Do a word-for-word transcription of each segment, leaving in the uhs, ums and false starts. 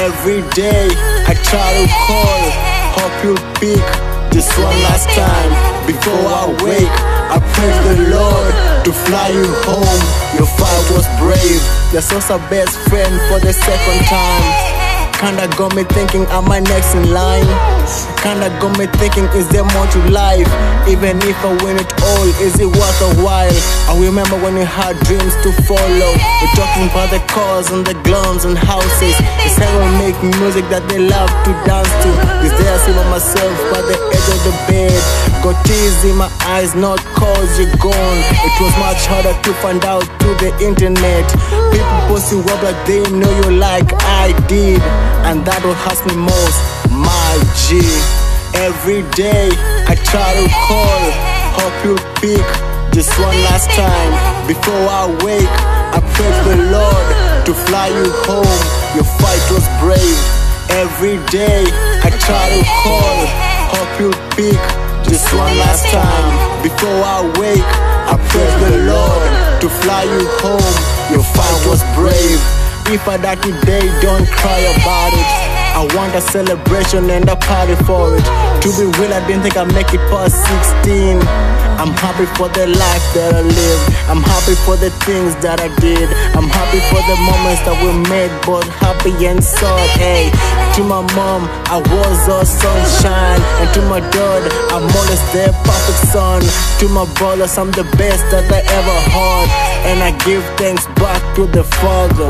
Every day I try to call, hope you pick this one last time. Before I wake, I pray to the Lord to fly you home. Your fight was brave, your sister's best friend for the second time. Kinda got me thinking, am I next in line? Kinda got me thinking, is there more to life? Even if I win it all, is it worth a while? I remember when we had dreams to follow. We're talking about the cars and the glums and houses. It's how we make music that they love to dance to. Is there I see by myself by the edge of the bed. Got tears in my eyes, not cause you're gone. It was much harder to find out through the internet. People post you up like they know you like I did. And that will hurt me most, my G. Every day I try to call, hope you pick this one last time. Before I wake, I pray to the Lord to fly you home. Your fight was brave. Every day I try to call, hope you pick this one last time. Before I wake, I pray to the Lord to fly you home. Your fight was brave. If I die today, don't cry about it. I want a celebration and a party for it. To be real, I didn't think I'd make it past sixteen. I'm happy for the life that I lived. I'm happy for the things that I did. I'm happy for the moments that we made, both happy and sad. Hey, to my mom, I was all sunshine. And to my dad, I'm always their perfect son. To my brothers, I'm the best that I ever had. And I give thanks back to the Father.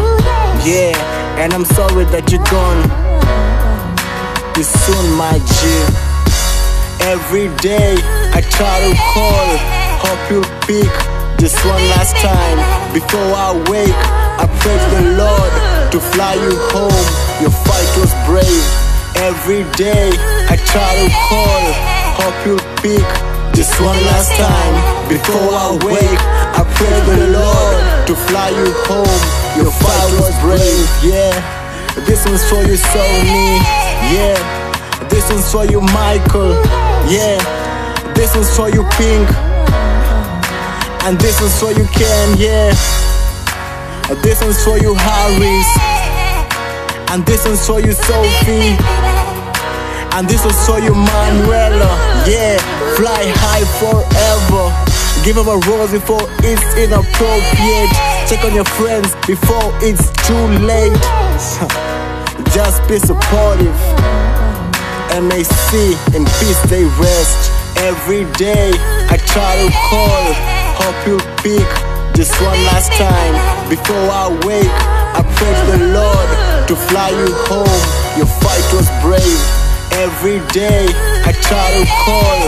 Yeah, and I'm sorry that you're gone soon, my G. Every day I try to call, hope you pick this one last time. Before I wake, I pray to the Lord to fly you home. Your fight was brave. Every day I try to call, hope you pick this one last time. Before I wake, I pray to the Lord to fly you home. Your fight was brave, yeah. This one's for you, Sony, yeah. This one's for you, Michael, yeah. This one's for you, Pink. And this one's for you, Ken, yeah. This one's for you, Harris. And this one's for you, Sophie. And this one's for you, Manuela, yeah. Fly high forever. Give up a rose before it's inappropriate. Check on your friends before it's too late. Just be supportive, M A C, in peace they rest. Every day I try to call, hope you pick this one last time. Before I wake, I pray to the Lord to fly you home. Your fight was brave. Every day I try to call,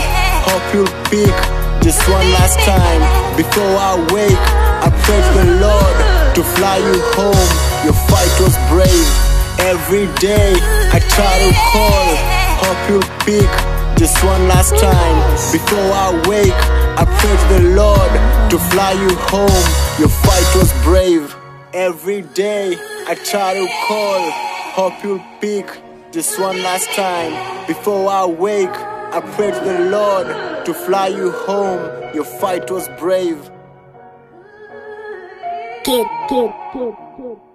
hope you pick this one last time. Before I wake, I pray to the Lord to fly you home. Your fight was brave. Every day I try to call, hope you pick this one last time. Before I wake, I pray to the Lord to fly you home. Your fight was brave. Every day I try to call, hope you pick this one last time. Before I wake, I pray to the Lord to fly you home. Your fight was brave. Get, get, get, get.